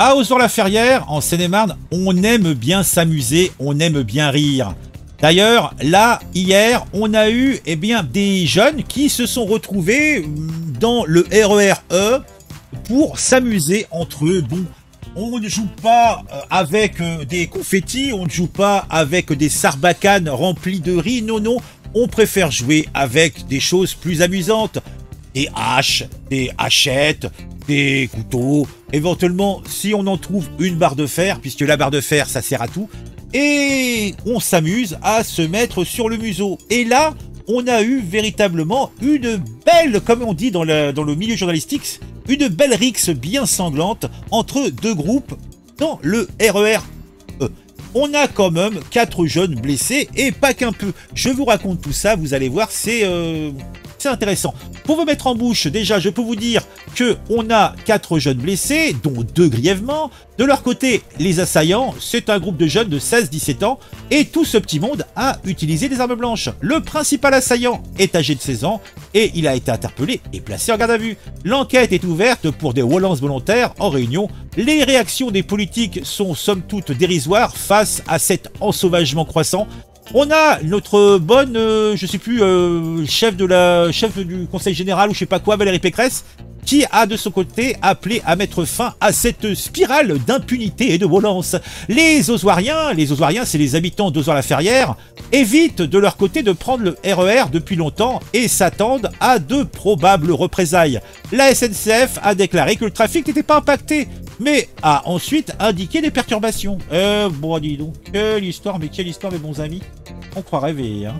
À Ozoir-la-Ferrière, en Seine-et-Marne, on aime bien s'amuser, on aime bien rire. D'ailleurs, là, hier, on a eu des jeunes qui se sont retrouvés dans le RER E pour s'amuser entre eux. Bon, on ne joue pas avec des confettis, on ne joue pas avec des sarbacanes remplies de riz, non, non. On préfère jouer avec des choses plus amusantes. Des haches, des hachettes, des couteaux. Éventuellement, si on en trouve, une barre de fer, puisque la barre de fer, ça sert à tout. Et on s'amuse à se mettre sur le museau. Et là, on a eu véritablement une belle, comme on dit dans le milieu journalistique, une belle rixe bien sanglante entre deux groupes dans le RER E. On a quand même 4 jeunes blessés et pas qu'un peu. Je vous raconte tout ça, vous allez voir, c'est intéressant. Pour vous mettre en bouche, déjà, je peux vous dire qu'on a 4 jeunes blessés, dont 2 grièvement. De leur côté, les assaillants, c'est un groupe de jeunes de 16-17 ans, et tout ce petit monde a utilisé des armes blanches. Le principal assaillant est âgé de 16 ans, et il a été interpellé et placé en garde à vue. L'enquête est ouverte pour des violences volontaires en réunion. Les réactions des politiques sont somme toute dérisoires face à cet ensauvagement croissant. On a notre bonne, chef du Conseil Général ou je sais pas quoi, Valérie Pécresse, qui a de son côté appelé à mettre fin à cette spirale d'impunité et de violence. Les Ozoiriens, c'est les habitants d'Ozoir-la-Ferrière, évitent de leur côté de prendre le RER depuis longtemps et s'attendent à de probables représailles. La SNCF a déclaré que le trafic n'était pas impacté, mais a ensuite indiqué des perturbations. Bon, dis donc, quelle histoire, mes bons amis. On croit rêver, hein.